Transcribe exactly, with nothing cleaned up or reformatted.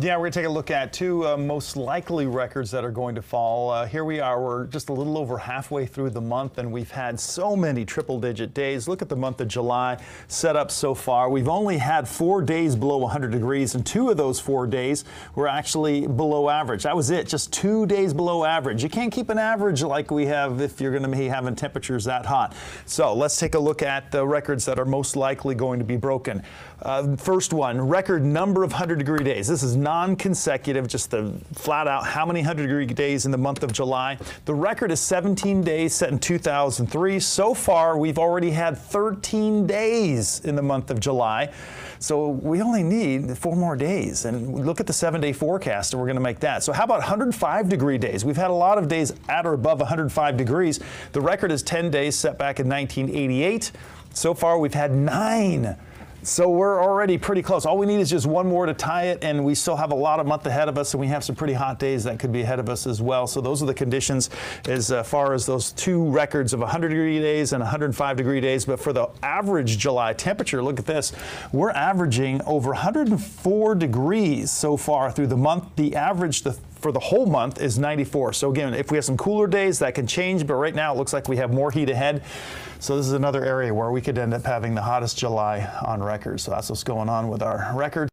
Yeah, we're going to take a look at two uh, most likely records that are going to fall. Uh, here we are. We're just a little over halfway through the month, and we've had so many triple-digit days. Look at the month of July set up so far. We've only had four days below one hundred degrees, and two of those four days were actually below average. That was it, just two days below average. You can't keep an average like we have if you're going to be having temperatures that hot. So let's take a look at the records that are most likely going to be broken. Uh, first one, record number of one hundred degree days. This is non-consecutive, just the flat out how many one hundred degree days in the month of July. The record is seventeen days set in two thousand three. So far, we've already had thirteen days in the month of July. So we only need four more days. And look at the seven-day forecast, and we're going to make that. So how about one hundred five degree days? We've had a lot of days at or above one hundred five degrees. The record is ten days set back in nineteen eighty-eight. So far, we've had nine. So we're already pretty close. All we need is just one more to tie it, and we still have a lot of month ahead of us, and we have some pretty hot days that could be ahead of us as well. So those are the conditions as far as those two records of one hundred degree days and one hundred five degree days. But for the average July temperature, look at this. We're averaging over one hundred four degrees so far through the month. The average the for the whole month is ninety-four. So again, if we have some cooler days, that can change, but right now it looks like we have more heat ahead. So this is another area where we could end up having the hottest July on record. So that's what's going on with our record.